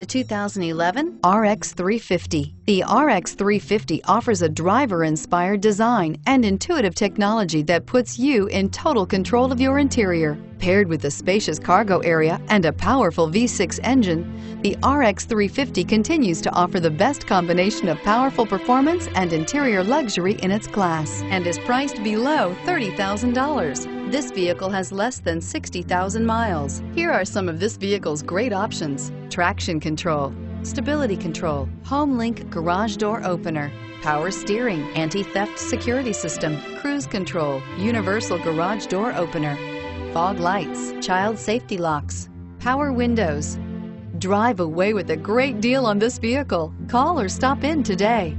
The 2011 RX 350. The RX 350 offers a driver-inspired design and intuitive technology that puts you in total control of your interior. Paired with a spacious cargo area and a powerful V6 engine, the RX 350 continues to offer the best combination of powerful performance and interior luxury in its class and is priced below $30,000. This vehicle has less than 60,000 miles. Here are some of this vehicle's great options: traction control, stability control, HomeLink garage door opener, power steering, anti-theft security system, cruise control, universal garage door opener, fog lights, child safety locks, power windows. Drive away with a great deal on this vehicle. Call or stop in today.